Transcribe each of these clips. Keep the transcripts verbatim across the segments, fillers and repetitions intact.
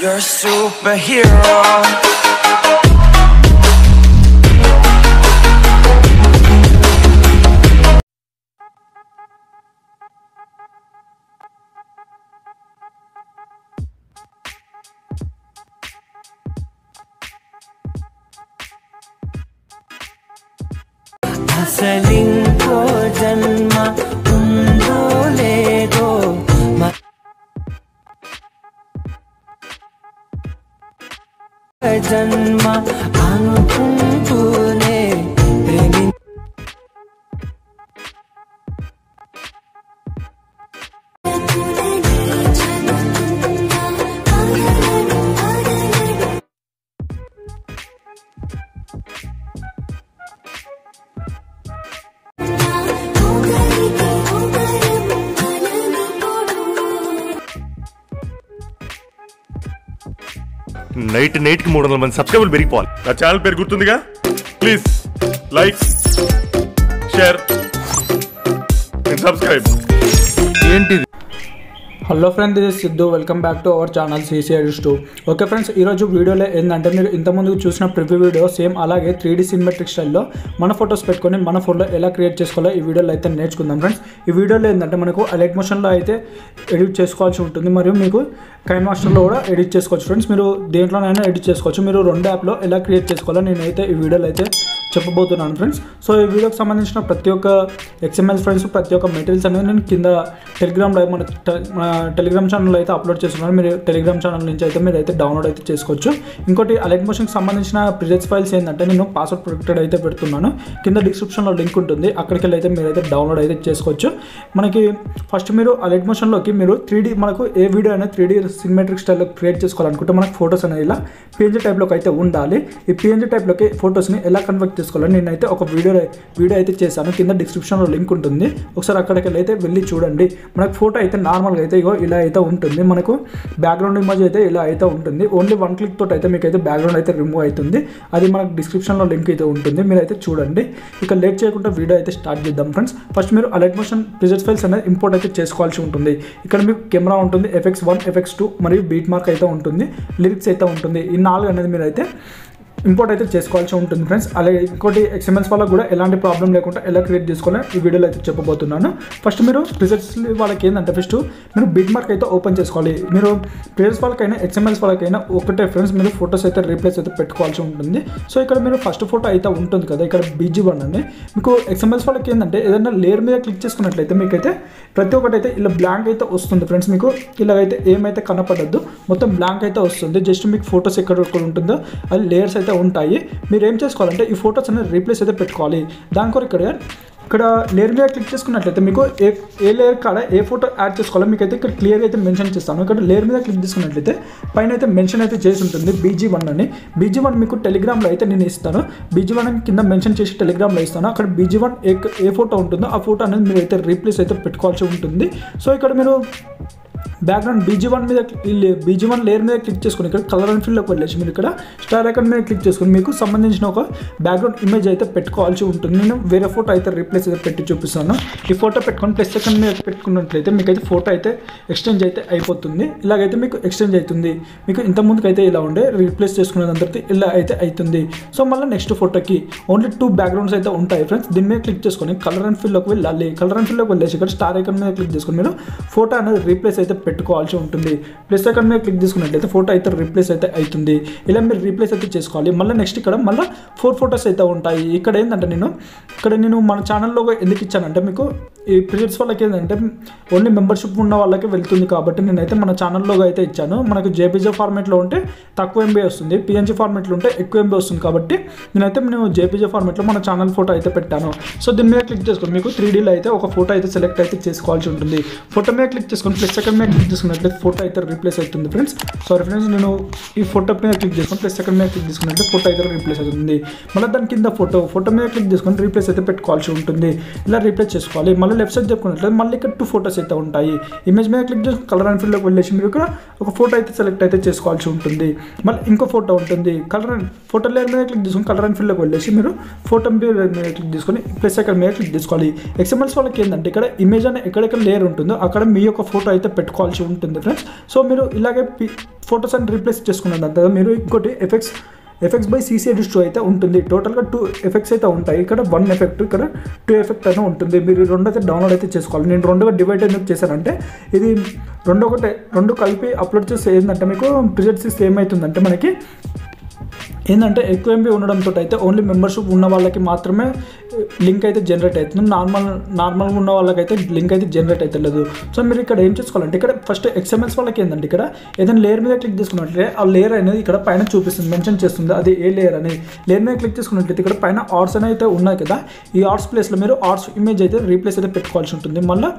You're a superhero. असलिंग को जन्मा तुम बोले दो जन्मा भानु तुम तूने प्रेमी నైట్ నైట్ కి మూడు వందల మంది సబ్స్క్రైబర్లు పెరిగిపోవాలి. నా ఛానల్ పేరు గుర్తుందిగా, please like share and subscribe. ఏంటిది? Hello friends, this is Siddhu. Welcome back to our channel CCI two. Okay friends, ఈరోజు వీడియోలో ఏంటంటే మీరు ఇంతకుముందు చూసిన ప్రివ్యూ వీడియో సేమ్ అలాగే త్రీ డీ సినిమాటిక్ స్టైల్లో మన ఫొటోస్ పెట్టుకొని మన ఫోన్లో ఎలా క్రియేట్ చేసుకోవాలో ఈ వీడియోలో అయితే నేర్చుకుందాం ఫ్రెండ్స్. ఈ వీడియోలో ఏంటంటే మనకు అలైట్ మోషన్లో అయితే ఎడిట్ చేసుకోవాల్సి ఉంటుంది, మరియు మీకు కైన్మాస్టర్లో కూడా ఎడిట్ చేసుకోవచ్చు ఫ్రెండ్స్. మీరు దేంట్లోనైనా ఎడిట్ చేసుకోవచ్చు. మీరు రెండు యాప్లో ఎలా క్రియేట్ చేసుకోవాలో నేనైతే ఈ వీడియోలో అయితే చెప్పబోతున్నాను ఫ్రెండ్స్. సో ఈ వీడియోకి సంబంధించిన ప్రతి ఒక్క ఎక్స్ఎంఎల్ ఫ్రెండ్స్, ప్రతి ఒక్క మెటీరియల్స్ అనేది నేను కింద టెలిగ్రామ్లో మన మన టెలిగ్రామ్ ఛానల్లో అయితే అప్లోడ్ చేస్తున్నాను. మీరు టెలిగ్రామ్ ఛానల్ నుంచి అయితే మీరు అయితే డౌన్లోడ్ అయితే చేసుకోవచ్చు. ఇంకోటి అలైట్ మోషన్కి సంబంధించిన ప్రిజెక్ట్స్ ఫైల్స్ ఏంటంటే నేను పాస్వర్డ్ ప్రొటెక్టెడ్ అయితే పెడుతున్నాను. కింద డిస్క్రిప్షన్లో లింక్ ఉంటుంది, అక్కడికి వెళ్ళి అయితే మీరైతే డౌన్లోడ్ అయితే చేసుకోవచ్చు. మనకి ఫస్ట్ మీరు అలైట్ మోషన్లోకి మీరు త్రీ డీ మనకు ఏ వీడియో అయినా త్రీ డీ సినిమాటిక్ స్టైల్లో క్రియేట్ చేసుకోవాలనుకుంటే మనకు ఫొటోస్ అనేది ఇలా పిఎన్జీ టైప్లోకి అయితే ఉండాలి. ఈ పిఎన్జీ టైప్లోకి ఫొటోస్ని ఎలా కన్వర్ట్ చేసుకోవాలి నేనైతే ఒక వీడియో వీడియో అయితే చేశాను. కింద డిస్క్రిప్షన్లో లింక్ ఉంటుంది, ఒకసారి అక్కడికి అయితే వెళ్ళి చూడండి. మనకు ఫోటో అయితే నార్మల్గా అయితే ఇగో ఇలా అయితే ఉంటుంది. మనకు బ్యాక్గ్రౌండ్ ఇమేజ్ అయితే ఇలా అయితే ఉంటుంది. ఓన్లీ వన్ క్లిక్ తోటి అయితే మీకు అయితే బ్యాక్గ్రౌండ్ అయితే రిమూవ్ అవుతుంది. అది మనకు డిస్క్రిప్షన్లో లింక్ అయితే ఉంటుంది, మీరైతే చూడండి. ఇక లేట్ చేయకుండా వీడియో అయితే స్టార్ట్ చేద్దాం ఫ్రెండ్స్. ఫస్ట్ మీరు అలైట్ మోషన్ ప్రిజెక్ట్ ఫైల్స్ అనేది ఇంపోర్ట్ అయితే చేసుకోవాల్సి ఉంటుంది. ఇక్కడ మీకు కెమెరా ఉంటుంది, ఎఫెక్ట్స్ వన్ ఎఫెక్ట్స్ టూ మరియు బీట్ మార్క్ అయితే ఉంటుంది, లిరిక్స్ అయితే ఉంటుంది. ఈ నాలుగు అనేది మీరైతే ఇంపోర్ట్ అయితే చేసుకోవాల్సి ఉంటుంది ఫ్రెండ్స్. అలాగే ఇంకోటి ఎక్స్ఎంఎల్స్ వాళ్ళకి కూడా ఎలాంటి ప్రాబ్లం లేకుండా ఎలా క్రియేట్ చేసుకోవాలో ఈ వీడియోలో అయితే చెప్పబోతున్నాను. ఫస్ట్ మీరు ప్రిజెక్ట్స్ వాళ్ళకి ఏంటంటే ఫస్ట్ మీరు బిట్ మార్క్ అయితే ఓపెన్ చేసుకోవాలి. మీరు ప్రిజెక్ట్స్ వాళ్ళకైనా ఎక్స్ఎంఎల్స్ వాళ్ళకైనా ఒకటే ఫ్రెండ్స్, మీరు ఫొటోస్ అయితే రీప్లేస్ అయితే పెట్టుకోవాల్సి ఉంటుంది. సో ఇక్కడ మీరు ఫస్ట్ ఫోటో అయితే ఉంటుంది కదా, ఇక్కడ బీజీ వన్ అండి. మీకు ఎక్స్ఎంఎల్స్ వాళ్ళకి ఏంటంటే ఏదైనా లేయర్ మీద క్లిక్ చేసుకున్నట్లయితే మీకైతే ప్రతి ఒక్కటి అయితే ఇలా బ్లాంక్ అయితే వస్తుంది ఫ్రెండ్స్. మీకు ఇలాగైతే ఏమైతే కనపడద్దు, మొత్తం బ్లాంక్ అయితే వస్తుంది. జస్ట్ మీకు ఫొటోస్ ఎక్కడ ఉంటుందో అది లేయర్స్ అయితే ఉంటాయి. మీరు ఏం చేసుకోవాలంటే ఈ ఫొటోస్ అనేది రీప్లేస్ అయితే పెట్టుకోవాలి. దాని కొరకు ఇక్కడ ఇక్కడ లేయర్ మీద క్లిక్ చేసుకున్నట్లయితే మీకు ఏ ఏ లేయర్ కాడ ఏ ఫోటో యాడ్ చేసుకోవాలో మీకైతే ఇక్కడ క్లియర్గా అయితే మెన్షన్ చేస్తాను. ఇక్కడ లేయర్ మీద క్లిక్ చేసుకున్నట్లయితే పైన అయితే మెన్షన్ అయితే చేసి ఉంటుంది బీజీ వన్ అని. బీజీ వన్ మీకు టెలిగ్రామ్లో అయితే నేను ఇస్తాను. బీజీ వన్ కింద మెన్షన్ చేసి టెలిగ్రామ్లో ఇస్తాను. అక్కడ బీజీ వన్ ఏ ఏ ఫోటో ఉంటుందో ఆ ఫోటో అనేది మీరు అయితే రీప్లేస్ అయితే పెట్టుకోవాల్సి ఉంటుంది. సో ఇక్కడ మీరు బ్యాక్గ్రౌండ్ బీజీ వన్ మీద బీజీ వన్ లేయర్ మీద క్లిక్ చేసుకుని ఇక్కడ కలర్ అండ్ ఫీల్డ్లోకి వెళ్ళేసి మీరు ఇక్కడ స్టార్ ఐకాన్ మీద క్లిక్ చేసుకుని మీకు సంబంధించిన ఒక బ్యాక్గ్రౌండ్ ఇమేజ్ అయితే పెట్టుకోవాల్సి ఉంటుంది. నేను వేరే ఫోటో అయితే రీప్లేస్ అయితే పెట్టి చూపిస్తాను. ఈ ఫోటో పెట్టుకొని ప్లస్ సెకండ్ మీద పెట్టుకున్నట్లయితే మీకైతే ఫోటో అయితే ఎక్స్చేంజ్ అయితే అయిపోతుంది. ఇలాగైతే మీకు ఎక్స్చేంజ్ అవుతుంది. మీకు ఇంతకుముందుకైతే ఇలా ఉండే రీప్లేస్ చేసుకున్న దాని తర్వాత ఇలా అయితే అవుతుంది. సో మళ్ళీ నెక్స్ట్ ఫోటోకి ఓన్లీ టూ బ్యాక్గ్రౌండ్స్ అయితే ఉంటాయి ఫ్రెండ్స్. దీని మీద క్లిక్ చేసుకొని కలర్ అండ్ ఫీల్డ్లోకి వెళ్ళాలి. కలర్ అండ్ ఫీల్డ్లోకి వెళ్ళేసి ఇక్కడ స్టార్ ఐకాన్ మీద క్లిక్ చేసుకుని మీరు ఫోటో అనేది రీప్లేస్ అయితే పెట్టుకోవాల్సి ఉంటుంది. ప్లస్ అక్కడ మీద క్లిక్ చేసుకున్నట్లయితే ఫోటో అయితే రీప్లేస్ అయితే అవుతుంది. ఇలా మీరు రీప్లేస్ అయితే చేసుకోవాలి. మళ్ళీ నెక్స్ట్ ఇక్కడ మళ్ళీ ఫోర్ ఫొటోస్ అయితే ఉంటాయి. ఇక్కడ ఏంటంటే నేను ఇక్కడ నేను మన ఛానల్లో ఎందుకు ఇచ్చానంటే మీకు ఈ ప్రిజెక్ట్స్ వాళ్ళకి ఏంటంటే ఓన్లీ మెంబర్షిప్ ఉన్న వాళ్ళకి వెళ్తుంది కాబట్టి నేనైతే మన ఛానల్లో అయితే ఇచ్చాను. మనకు జేపీజీ ఫార్మేట్లో ఉంటే తక్కువ ఎంబీ వస్తుంది, పిఎన్జీ ఫార్మేట్లో ఉంటే ఎక్కువ ఎంబీ వస్తుంది కాబట్టి నేనైతే నేను జేపీజీ ఫార్మేట్లో మన ఛానల్ ఫోటో అయితే పెట్టాను. సో దీని మీద క్లిక్ చేసుకుని మీకు త్రీ డీలో అయితే ఒక ఫోటో అయితే సెలెక్ట్ అయితే చేసుకోవాల్సి ఉంటుంది. ఫోటో మీద క్లిక్ చేసుకొని ప్లస్ సెకండ్ మీద క్లిక్ చేసుకున్నట్లయితే ఫోటో అయితే రీప్లేస్ అవుతుంది ఫ్రెండ్స్. సారీ ఫ్రెండ్స్, నేను ఈ ఫోటో మీద క్లిక్ చేసుకుని ప్లస్ సెకండ్ మీద క్లిక్ చేసుకున్నట్లయితే ఫోటో అయితే రీప్లేస్ అవుతుంది. మళ్ళీ దాని కింద ఫోటో ఫోటో మీద క్లిక్ చేసుకొని రీప్లేస్ అయితే పెట్టుకోవాల్సి ఉంటుంది. ఇలా రీప్లేస్ చేసుకోవాలి. మళ్ళీ లెఫ్ట్ సైడ్ చెప్పుకున్నట్లయితే మళ్ళీ ఇక్కడ టూ ఫొటోస్ అయితే ఉంటాయి. ఇమేజ్ మీద క్లిక్ చేసుకుని కలర్ అండ్ ఫీల్డ్లోకి వెళ్ళేసి మీరు ఇక్కడ ఒక ఫోటో అయితే సెలెక్ట్ అయితే చేసుకోవాల్సి ఉంటుంది. మళ్ళీ ఇంకో ఫోటో ఉంటుంది. కలర్ అండ్ ఫోటో లేయర్ మీద క్లిక్ చేసుకుని కలర్ అండ్ ఫీల్డ్లోకి వెళ్ళేసి మీరు ఫోటో మీద క్లిక్ చేసుకుని ప్లస్ అక్కడ మీద క్లిక్ చేసుకోవాలి. ఎక్స్ఎంఎల్స్ వాళ్ళకి ఏంటంటే ఇక్కడ ఇమేజ్ అనేది ఎక్కడెక్కడ లేయర్ ఉంటుందో అక్కడ మీ యొక్క ఫోటో అయితే పెట్టుకోవాల్సి ఉంటుంది ఫ్రెండ్స్. సో మీరు ఇలాగే ఫోటోస్ అని రీప్లేస్ చేసుకున్న దాంట్లో మీరు ఇంకోటి ఎఫెక్ట్స్ ఎఫెక్ట్స్ బై సీసీ ఎడిస్ట్రో అయితే ఉంటుంది. టోటల్గా టూ ఎఫెక్ట్స్ అయితే ఉంటాయి. ఇక్కడ వన్ ఎఫెక్ట్, ఇక్కడ టూ ఎఫెక్ట్ అయినా ఉంటుంది. మీరు రెండు అయితే డౌన్లోడ్ అయితే చేసుకోవాలి. నేను రెండుగా డివైడ్ ఎందుకు చేశానంటే ఇది రెండు ఒకటే రెండు కలిపి అప్లోడ్ చేస్తే ఏంటంటే మీకు ప్రిజెట్స్ ఇస్తే ఏమవుతుందంటే మనకి ఏంటంటే ఎక్కువ ఎంబీ ఉండడంతో అయితే ఓన్లీ మెంబర్షిప్ ఉన్న వాళ్ళకి మాత్రమే లింక్ అయితే జనరేట్ అవుతుంది. నార్మల్ నార్మల్గా ఉన్న వాళ్ళకైతే లింక్ అయితే జనరేట్ అవుతలేదు. సో మీరు ఇక్కడ ఏం చేసుకోవాలంటే ఇక్కడ ఫస్ట్ ఎక్స్ఎంఎల్స్ వాళ్ళకి ఏంటంటే ఇక్కడ ఏదైనా లేయర్ మీద క్లిక్ చేసుకున్నట్లయితే ఆ లేయర్ అనేది ఇక్కడ పైన చూపిస్తుంది, మెన్షన్ చేస్తుంది అది ఏ లేయర్ అని. లేయర్ మీద క్లిక్ చేసుకున్నట్లయితే ఇక్కడ పైన ఆర్ట్స్ అని అయితే ఉన్నాయి కదా, ఈ ఆర్ట్స్ ప్లేస్లో మీరు ఆర్ట్స్ ఇమేజ్ అయితే రీప్లేస్ అయితే పెట్టుకోవాల్సి ఉంటుంది. మళ్ళీ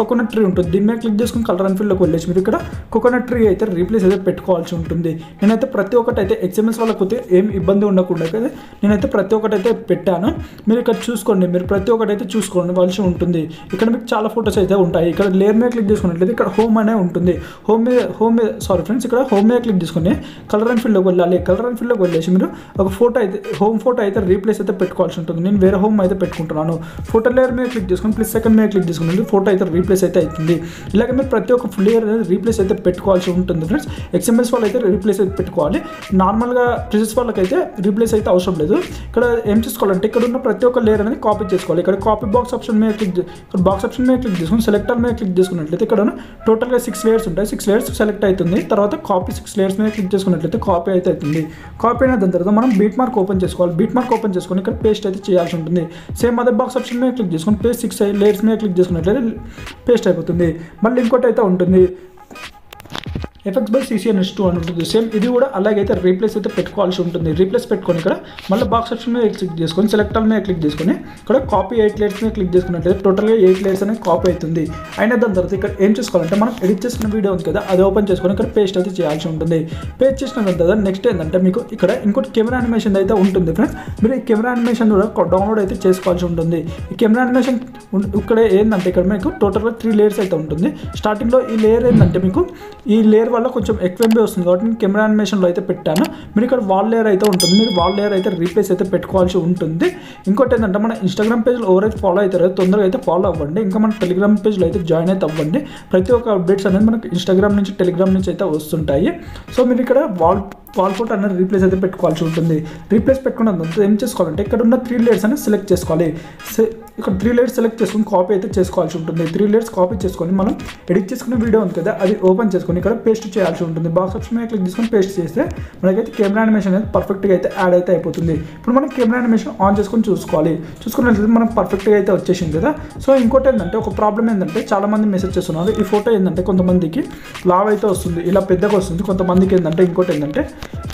కోకోనట్ ట్రీ ఉంటుంది, దీని మీద క్లిక్ చేసుకుని కలర్ అండ్ ఫీల్డ్లోకి వెళ్ళేసి మీరు ఇక్కడ కోకోనట్ ట్రీ అయితే రీప్లేస్ అయితే పెట్టుకోవాల్సి ఉంటుంది. నేనైతే ప్రతి ఒక్కటి అయితే ఎక్స్ఎంఎల్స్ వాళ్ళకపోతే ఏం ఇబ్బంది ఉండకుండా కదా నేనైతే ప్రతి ఒక్కటైతే పెట్టాను. మీరు ఇక్కడ చూసుకోండి, మీరు ప్రతి ఒక్కటైతే చూసుకోండి వాళ్ళసి ఉంటుంది. ఇక్కడ మీకు చాలా ఫొటోస్ అయితే ఉంటాయి. ఇక్కడ లేయర్ మీద క్లిక్ చేసుకున్నట్లయితే ఇక్కడ హోమ్ అనే ఉంటుంది. హోమ్ మీద హోమ్ మీద సారీ ఫ్రెండ్స్ ఇక్కడ హోమ్ మీద క్లిక్ చేసుకుని కలర్ అండ్ ఫీల్డ్లోకి వెళ్ళాలి. కలర్ అండ్ ఫీల్డ్లోకి వెళ్ళేసి మీరు ఒక ఫోటో అయితే హోమ్ ఫోటో అయితే రీప్లేస్ అయితే పెట్టుకోవాల్సి ఉంటుంది. నేను వేరే హోమ్ అయితే పెట్టుకుంటున్నాను. ఫోటో లేయర్ మీద క్లిక్ చేసుకుని ప్లస్ సెకండ్ మీద క్లిక్ చేసుకుని ఫోటో అయితే రీప్లేస్ అయితే అవుతుంది. ఇలాగే మీరు ప్రతి ఒక్క లేయర్ అనేది రీప్లేస్ అయితే పెట్టుకోవాల్సి ఉంటుంది ఫ్రెండ్స్. ఎక్స్ఎంఎల్స్ వాళ్ళు అయితే రీప్లేస్ అయితే పెట్టుకోవాలి. నార్మల్గా ప్రిజెట్స్ వాళ్ళకైతే రీప్లేస్ అయితే అవసరం లేదు. ఇక్కడ ఏం చేసుకోవాలంటే ఇక్కడ ఉన్న ప్రతి ఒక్క లేయర్ అనేది కాపీ చేసుకోవాలి. ఇక్కడ కాపీ బాక్స్ ఆప్షన్ మీద క్లిక్ ఇక్కడ బాక్స్ ఆప్షన్ మీద క్లిక్ చేసుకుని సెలెక్టర్ మీద క్లిక్ చేసుకున్నట్లయితే ఇక్కడ టోటల్గా సిక్స్ లేయర్స్ ఉంటాయి. సిక్స్ లేయర్స్ సెలెక్ట్ అవుతుంది. తర్వాత కాపీ సిక్స్ లేయర్స్ మీద క్లిక్ చేసుకున్నట్లయితే కాపీ అయితే అవుతుంది. కాపీ అయిన దాని తర్వాత మనం బీట్ మార్క్ ఓపెన్ చేసుకోవాలి. బీట్ మార్క్ ఓపెన్ చేసుకుని ఇక్కడ పేస్ట్ అయితే చేయాల్సి ఉంటుంది. సేమ్ అదే బాక్స్ ఆప్షన్ మీద క్లిక్ చేసుకుని పేస్ట్ సిక్స్ లేయర్స్ మీద క్లిక్ చేసుకున్నట్లయితే పేస్ట్ అయిపోతుంది. మళ్ళీ ఇంకోటి అయితే ఉంటుంది effects by CC and two అని ఉంటుంది. సేమ్ ఇది కూడా అలాగైతే రీప్లేస్ అయితే పెట్టుకోవాల్సి ఉంటుంది. రీప్లేస్ పెట్టుకొని ఇక్కడ మళ్ళీ బాక్స్ ఆప్షన్ మీద క్లిక్ చేసుకొని సెలెక్టర్ మీద క్లిక్ చేసుకొని ఇక్కడ కాపీ ఎయిట్ లేయర్స్ మీద క్లిక్ చేసుకున్నట్లయితే టోటల్గా ఎయిట్ లేయర్స్ అనేది కాపీ అవుతుంది. అయిన దాని తర్వాత ఇక్కడ ఏం చేసుకోవాలంటే మనం ఎడిట్ చేసిన వీడియో ఉంది కదా అది ఓపెన్ చేసుకొని ఇక్కడ పేస్ట్ అయితే చేయాల్సి ఉంటుంది. పేస్ట్ చేసిన దాని తర్వాత నెక్స్ట్ ఏంటంటే మీకు ఇక్కడ ఇంకోటి కెమెరా అనిమేషన్ అయితే ఉంటుంది ఫ్రెండ్స్. మీరు ఈ కెమెరా అనిమేషన్ కూడా డౌన్లోడ్ అయితే చేసుకోవాల్సి ఉంటుంది. ఈ కెమెరా అనిమేషన్ ఇక్కడ ఏంటంటే ఇక్కడ మీకు టోటల్గా త్రీ లేయర్స్ అయితే ఉంటుంది. స్టార్టింగ్లో ఈ లేయర్ ఏంటంటే మీకు ఈ లేయర్ వల్ల కొంచెం ఎక్కువ ఎంబీ వస్తుంది కాబట్టి నేను కెమెరా అనిమేషన్లో అయితే పెట్టాను. మీరు ఇక్కడ వాల్ లేయర్ అయితే ఉంటుంది. మీరు వాల్ లేయర్ అయితే రీప్లేస్ అయితే పెట్టుకోవాల్సి ఉంటుంది. ఇంకోటి ఏంటంటే మన ఇన్స్టాగ్రామ్ పేజ్లో ఎవరైతే ఫాలో అవుతారో తొందరగా అయితే ఫాలో అవ్వండి. ఇంకా మన టెలిగ్రామ్ పేజ్లో అయితే జాయిన్ అయితే అవ్వండి. ప్రతి ఒక్క అప్డేట్స్ అనేది మనకు ఇన్స్టాగ్రామ్ నుంచి టెలిగ్రామ్ నుంచి అయితే వస్తుంటాయి. సో మీరు ఇక్కడ వాల్ వాల్ ఫోటో అనేది రీప్లేస్ అయితే పెట్టుకోవాల్సి ఉంటుంది. రీప్లేస్ పెట్టుకున్నంత ఏం చేసుకోవాలంటే ఇక్కడ ఉన్న త్రీ లేయర్స్ అనేది సెలెక్ట్ చేసుకోవాలి. ఇక్కడ త్రీ లేయర్స్ సెలెక్ట్ చేసుకుని కాపీ అయితే చేసుకోవాల్సి ఉంటుంది. త్రీ లేయర్స్ కాపీ చేసుకొని మనం ఎడిట్ చేసుకునే వీడియో ఉంది కదా అది ఓపెన్ చేసుకొని ఇక్కడ పేస్ట్ చేయాల్సి ఉంటుంది. బాక్స్ ఆప్షన్ మీద క్లిక్ చేసుకొని పేస్ట్ చేస్తే మనకైతే కెమెరా అనిమేషన్ అనేది పర్ఫెక్ట్గా అయితే యాడ్ అయితే అయిపోతుంది. ఇప్పుడు మనం కెమెరా అనిమేషన్ ఆన్ చేసుకొని చూసుకోవాలి. చూసుకున్నట్లయితే మనం పర్ఫెక్ట్గా అయితే వచ్చేసింది కదా. సో ఇంకోటి ఏంటంటే ఒక ప్రాబ్లం ఏంటంటే చాలామంది మెసేజ్ చేస్తున్నారు ఈ ఫోటో ఏంటంటే కొంతమందికి లావ్ అయితే వస్తుంది, ఇలా పెద్దగా వస్తుంది. కొంతమందికి ఏంటంటే ఇంకోటి ఏంటంటే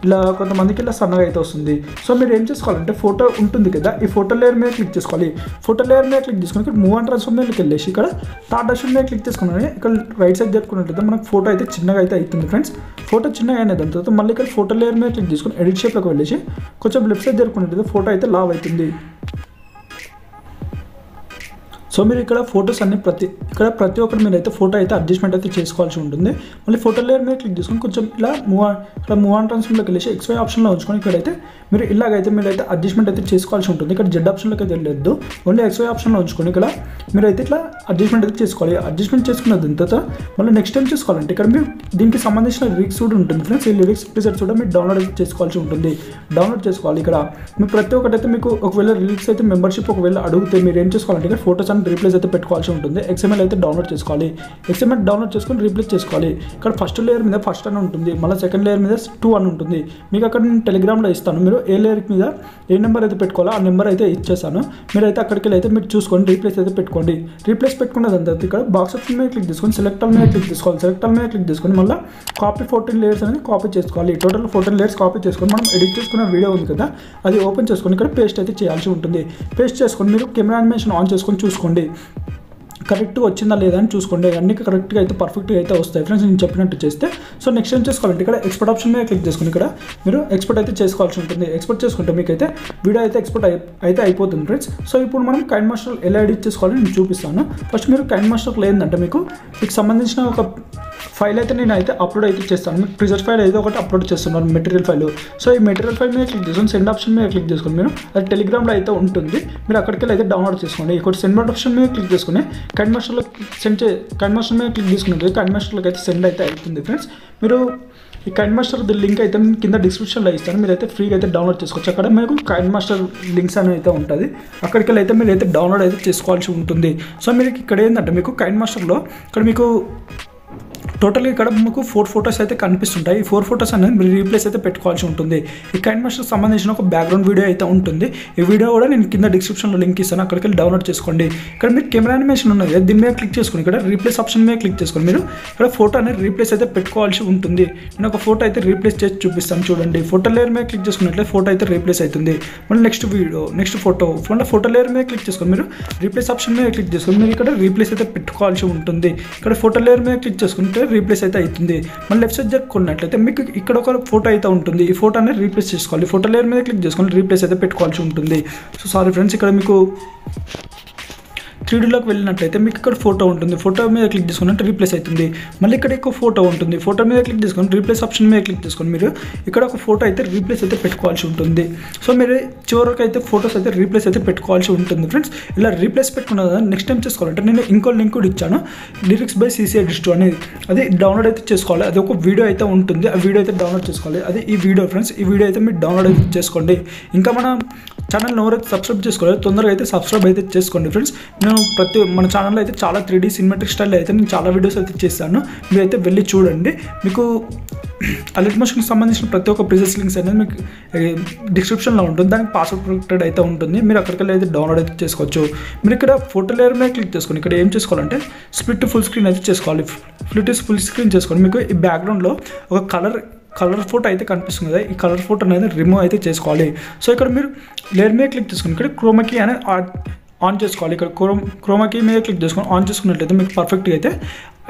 ఇలా కొంతమందికి ఇలా సన్నగా అయితే వస్తుంది. సో మీరు ఏం చేసుకోవాలంటే ఫోటో ఉంటుంది కదా ఈ ఫోటో లేయర్ మీద క్లిక్ చేసుకోవాలి. ఫోటో లేయర్ మీద క్లిక్ చేసుకుని ఇక్కడ మూవ్ అండ్ ట్రాన్స్ఫార్మ్ మీదకి వెళ్ళేసి ఇక్కడ థర్డ్ ఆప్షన్ మీద క్లిక్ చేసుకున్నాను. ఇక్కడ రైట్ సైడ్ జరుపుకున్నట్లయితే మనకు ఫోటో అయితే చిన్నగా అయితే అవుతుంది ఫ్రెండ్స్. ఫోటో చిన్నగా అయిన దాని తర్వాత మళ్ళీ ఇక్కడ ఫోటో లేయర్ మీద క్లిక్ చేసుకుని ఎడిట్ షేప్లోకి వెళ్ళేసి కొంచెం లెఫ్ట్ సైడ్ జరుపుకున్నట్లయితే ఫోటో అయితే లావ్ అవుతుంది. సో మీరు ఇక్కడ ఫొటోస్ అన్ని ప్రతి ఇక్కడ ప్రతి ఒక్కటి మీరు అయితే ఫోటో అయితే అడ్జస్ట్మెంట్ అయితే చేసుకోవాల్సి ఉంటుంది. మళ్ళీ ఫోటో లేయర్ మీద క్లిక్ చేసుకొని కొంచెం ఇలా మూవ్ ఇక్కడ మూవ్ ఆన్ ట్రాన్స్ఫార్మ్లోకి వెళ్ళేసి ఎక్స్వై ఆప్షన్లో ఉంచుకొని ఇక్కడైతే మీరు ఇలాగైతే మీరు అయితే అడ్జస్ట్మెంట్ అయితే చేసుకోవాల్సి ఉంటుంది. ఇక్కడ జెడ్ ఆప్షన్లోకి అయితే వెళ్ళొద్దు, ఓన్లీ ఎక్స్వై ఆప్షన్లో ఉంచుకొని ఇక్కడ మీరు అయితే ఇట్లా అడ్జస్ట్మెంట్ అయితే చేసుకోవాలి. అడ్జస్ట్మెంట్ చేసుకున్న దాని తర్వాత మళ్ళీ నెక్స్ట్ టైం చేసుకోవాలంటే ఇక్కడ మీరు దీనికి సంబంధించిన లిరిక్స్ కూడా ఉంటుంది ఫ్రెండ్స్. ఈ లిరిక్స్ ప్రిసెట్స్ కూడా మీరు డౌన్లోడ్ అయితే చేసుకోవాల్సి ఉంటుంది. డౌన్లోడ్ చేసుకోవాలి. ఇక్కడ మీరు ప్రతి ఒక్కటైతే మీకు ఒకవేళ లిరిక్స్ అయితే మెంబర్షిప్ ఒకవేళ అడిగితే మీరు ఏం చేసుకోవాలంటే ఇక్కడ ఫోటోస్ అని రీప్లేస్ అయితే పెట్టుకోవాల్సి ఉంటుంది. ఎక్స్ఎంఎల్ అయితే డౌన్లోడ్ చేసుకోవాలి. ఎక్స్ఎంఎల్ డౌన్లోడ్ చేసుకొని రీప్లేస్ చేసుకోవాలి. ఇక్కడ ఫస్ట్ లేయర్ మీద ఫస్ట్ అని ఉంటుంది, మళ్ళీ సెకండ్ లేయర్ మీద టూ అని ఉంటుంది. మీకు అక్కడ నేను టెలిగ్రామ్లో ఇస్తాను. మీరు ఏ లేయర్ మీద ఏ నెంబర్ అయితే పెట్టుకోవాలో ఆ నెంబర్ అయితే ఇచ్చేసాను. మీరు అయితే అక్కడికి వెళ్ళి అయితే మీరు చూసుకొని రీప్లేస్ అయితే పెట్టుకోండి. రీప్లేస్ పెట్టుకున్న దాని తర్వాత ఇక్కడ బాక్స్ ఆప్షన్ మీద క్లిక్ చేసుకొని సెలెక్టర్ మీద క్లిక్ చేసుకోవాలి. సెలెక్టర్ మీద క్లిక్ చేసుకొని మళ్ళీ కాపీ ఫోర్టీన్ లేయర్స్ అనేది కాపీ చేసుకోవాలి. టోటల్ ఫోర్టీన్ లేయర్స్ కాపీ చేసుకొని మనం ఎడిట్ చేసుకున్న వీడియో ఉంది కదా అది ఓపెన్ చేసుకొని ఇక్కడ పేస్ట్ అయితే చేయాల్సి ఉంటుంది. పేస్ట్ చేసుకొని మీరు కెమెరా అనిమేషన్ ఆన్ చేసుకొని చూసుకోండి. కరెక్ట్గా వచ్చిందా లేదా అని చూసుకోండి. అన్నీ కరెక్ట్గా అయితే పర్ఫెక్ట్గా అయితే వస్తాయి ఫ్రెండ్స్ నేను చెప్పినట్టు చేస్తే. సో నెక్స్ట్ ఏం చేసుకోవాలంటే ఇక్కడ ఎక్స్పోర్ట్ ఆప్షన్ మీద క్లిక్ చేసుకుని ఇక్కడ మీరు ఎక్స్పోర్ట్ అయితే చేసుకోవాల్సి ఉంటుంది. ఎక్స్పోర్ట్ చేసుకుంటే మీకైతే వీడియో అయితే ఎక్స్పోర్ట్ అయితే అయిపోతుంది ఫ్రెండ్స్. సో ఇప్పుడు మనం కైన్ మాస్టర్ ఎలా ఎడిట్ చేసుకోవాలని నేను చూపిస్తాను. ఫస్ట్ మీరు కైన్ మాస్టర్లో ఏంటంటే మీకు మీకు సంబంధించిన ఒక ఫైల్ అయితే నేను అయితే అప్లోడ్ అయితే చేస్తాను. మీరు ప్రిజెట్ ఫైల్ అయితే ఒకటి అప్లోడ్ చేస్తున్నాను మెటీరియల్ ఫైల్. సో ఈ మెటీరియల్ ఫైల్ మీద క్లిక్ చేసుకుని సెండ్ ఆప్షన్ మీద క్లిక్ చేసుకుని మీరు అది టెలిగ్రామ్లో అయితే ఉంటుంది. మీరు అక్కడికి వెళ్ళి అయితే డౌన్లోడ్ చేసుకోండి. ఇక్కడ సెండ్ ఆప్షన్ మీద క్లిక్ చేసుకుని కైన్మాస్టర్లో సెండ్ చే కైన్మాస్టర్ మీద క్లిక్ చేసుకుంటే కైన్మాస్టర్లోకి అయితే సెండ్ అయితే అవుతుంది ఫ్రెండ్స్. మీరు ఈ KineMaster లింక్ అయితే నేను కింద డిస్క్రిప్షన్లో ఇస్తాను, మీరైతే ఫ్రీగా అయితే డౌన్లోడ్ చేసుకోవచ్చు. అక్కడ మీకు KineMaster లింక్స్ అనేవి అయితే ఉంటుంది, అక్కడికి అయితే మీరైతే డౌన్లోడ్ అయితే చేసుకోవాల్సి ఉంటుంది. సో మీరు ఇక్కడ ఏంటంటే మీకు KineMasterలో ఇక్కడ మీకు टोटल इक फोर फोटोस कई फोर फोटोस अभी रीप्लेस पेवासी उसे KineMaster संबंधी बैकग्राउंड वीडियो अयिते उंटुंदी वीडियो किंद डिस्क्रिप्शन लिंक इस्तानु अक्कडिकि डौनलोड चेसुकोंडि इक्कड मीकु कैमरा एनिमेशन उन्नदि दीनि मीद क्लिक चेसुकोनि इक्कड रीप्लेस ऑप्शन मीद क्लिक चेसुकोनि मीरु इक्कड फोटो अनेदी रीप्लेस अयिते पेट्टुकोवाल्सि उंटुंदी नेनु ओक फोटो अयिते रीप्लेस चेसि चूपिस्तानु चूडंडि फोटो लेयर मीद क्लिक चेसुकुन्नट्लयिते फोटो अयिते रीप्लेस अयितुंदी मल्ली नेक्स्ट वीडियो नेक्स्ट फोटो मल्ली फोटो लेयर मीद क्लिक चेसुकोनि मीरु रीप्लेस ऑप्शन मीद क्लिक चेसुकोनि मीरु इक्कड रीप्लेस अयिते पेट्टुकोवाल्सि उंटुंदी इक्कड फोटो लेयर मीद क्लिक चेसुकुंटे రీప్లేస్ అయితే అవుతుంది. మనం లెఫ్ట్ సైడ్ జరుపుకున్నట్లయితే మీకు ఇక్కడ ఒక ఫోటో అయితే ఉంటుంది, ఈ ఫోటో అనేది రీప్లేస్ చేసుకోవాలి. ఫోటో లేయర్ మీద క్లిక్ చేసుకొని రీప్లేస్ అయితే పెట్టుకోవాల్సి ఉంటుంది. సో సారీ ఫ్రెండ్స్, ఇక్కడ మీకు త్రీ డీలోకి వెళ్ళినట్లయితే మీకు ఇక్కడ ఫోటో ఉంటుంది, ఫోటో మీద క్లిక్ చేసుకున్నట్టు రీప్లేస్ అవుతుంది. మళ్ళీ ఇక్కడ ఒక ఫోటో ఉంటుంది, ఫోటో మీద క్లిక్ చేసుకొని రీప్లేస్ ఆప్షన్ మీద క్లిక్ చేసుకొని మీరు ఇక్కడ ఒక ఫోటో అయితే రీప్లేస్ అయితే పెట్టుకోవాల్సి ఉంటుంది. సో మీరు చివరికి అయితే ఫోటోస్ అయితే రీప్లేస్ అయితే పెట్టుకోవాల్సి ఉంటుంది ఫ్రెండ్స్. ఇలా రీప్లేస్ పెట్టుకున్న నెక్స్ట్ టైం చేసుకోవాలంటే నేను ఇంకో లింక్ కూడా ఇచ్చాను, లిరిక్స్ బై సీసీ ఎడిట్ అనేది, అది డౌన్లోడ్ అయితే చేసుకోవాలి. అది ఒక వీడియో అయితే ఉంటుంది, ఆ వీడియో అయితే డౌన్లోడ్ చేసుకోవాలి. అది ఈ వీడియో ఫ్రెండ్స్, ఈ వీడియో అయితే మీరు డౌన్లోడ్ అయితే చేసుకోండి. ఇంకా మన ఛానల్ని ఎవరైతే సబ్స్క్రైబ్ చేసుకోవాలో తొందరగా అయితే సబ్స్క్రైబ్ అయితే చేసుకోండి ఫ్రెండ్స్. నేను ప్రతి మన ఛానల్లో అయితే చాలా త్రీ డీ సినిమాటిక్ స్టైల్ అయితే నేను చాలా వీడియోస్ అయితే చేశాను, మీరైతే వెళ్ళి చూడండి. మీకు అలైట్ మోషన్కి సంబంధించిన ప్రతి ఒక్క ప్రీసెస్ లింక్స్ అనేది మీకు డిస్క్రిప్షన్లో ఉంటుంది, దానికి పాస్వర్డ్ ప్రొటెక్టెడ్ అయితే ఉంటుంది, మీరు అక్కడికి అయితే డౌన్లోడ్ అయితే చేసుకోవచ్చు. మీరు ఇక్కడ ఫోటో లేయర్ మీద క్లిక్ చేసుకొని ఇక్కడ ఏం చేసుకోవాలంటే స్ప్లిట్ టు ఫుల్ స్క్రీన్ అయితే చేసుకోవాలి. స్ప్లిట్ టు ఫుల్ స్క్రీన్ చేసుకొని మీకు ఈ బ్యాక్గ్రౌండ్లో ఒక కలర్ కలర్ ఫోటో అయితే కనిపిస్తుంది కదా, ఈ కలర్ ఫోటో అనేది రిమూవ్ అయితే చేసుకోవాలి. సో ఇక్కడ మీరు లేయర్ మీద క్లిక్ చేసుకొని ఇక్కడ క్రోమాకీ అనేది ఆన్ చేసుకోవాలి. ఇక్కడ క్రోమ్ క్రోమాకీ మీద క్లిక్ చేసుకొని ఆన్ చేసుకున్నట్లయితే మీకు పర్ఫెక్ట్గా అయితే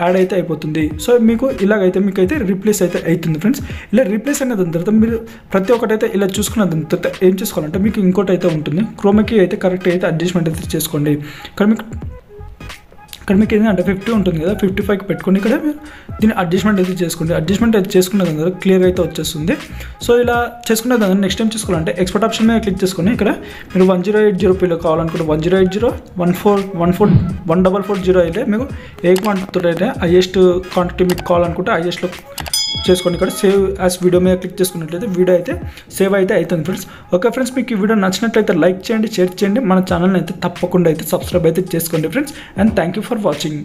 యాడ్ అయితే అయిపోతుంది. సో మీకు ఇలాగైతే మీకు అయితే రీప్లేస్ అయితే అవుతుంది ఫ్రెండ్స్. ఇలా రీప్లేస్ అయిన దాని తర్వాత మీరు ప్రతి ఒక్కటైతే ఇలా చూసుకున్న దాని తర్వాత ఏం చేసుకోవాలంటే మీకు ఇంకోటి అయితే ఉంటుంది, క్రోమాకీ అయితే కరెక్ట్ అయితే అడ్జస్ట్మెంట్ అయితే చేసుకోండి. ఇక్కడ మీకు ఇక్కడ మీకు ఏంటంటే ఫిఫ్టీ ఉంటుంది కదా, ఫిఫ్టీ ఫైవ్కి పెట్టుకుని ఇక్కడ మీరు దీన్ని అడ్జస్ట్మెంట్ అయితే చేసుకోండి. అడ్జస్ట్మెంట్ అయితే చేసుకున్న దాని తర్వాత క్లియర్గా అయితే వచ్చేస్తుంది. సో ఇలా చేసుకున్న దాని నెక్స్ట్ టైం చేసుకోవాలంటే ఎక్స్పర్ట్ ఆప్షన్ మీద క్లిక్ చేసుకుని ఇక్కడ మీరు వన్ జీరో ఎయిట్ జీరో పిలో కావాలనుకుంటే one zero eight zero one four one four one double four zero అయితే మీకు ఏ క్వాంటిటీ అయితే హైయెస్ట్ క్వాంటిటీ మీకు కావాలనుకుంటే హైయెస్ట్లో చేసుకోండి. ఇక్కడ సేవ్ యాస్ వీడియో మీద క్లిక్ చేసుకున్నట్లయితే వీడియో అయితే సేవ్ అయితే అవుతుంది ఫ్రెండ్స్. ఓకే ఫ్రెండ్స్, మీకు ఈ వీడియో నచ్చినట్లయితే లైక్ చేయండి, షేర్ చేయండి, మన ఛానల్ని అయితే తప్పకుండా అయితే సబ్స్క్రైబ్ అయితే చేసుకోండి friends. And thank you for watching.